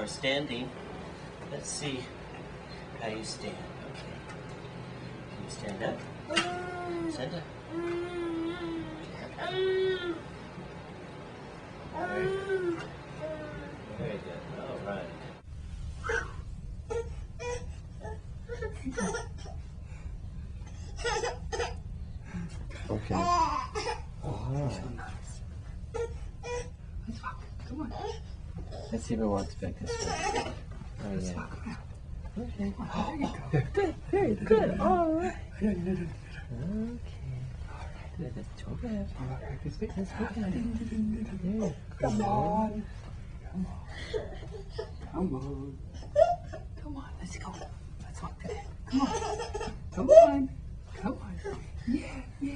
or standing. Let's see how you stand. Okay. Can you stand up? Stand up. Very good. Very good. All right. Okay. All right. Let's walk. Come on. Let's see if it walks back this way. Oh, let's walk around. Okay. Oh, there you go. Good. Very good. All right. Okay. All right. Good. That's too bad. All right. This way. Let's go. Come on. Come on. Come on. Come on. Let's go. Let's walk today. Come on. Come on. Come on. Yeah. Yeah.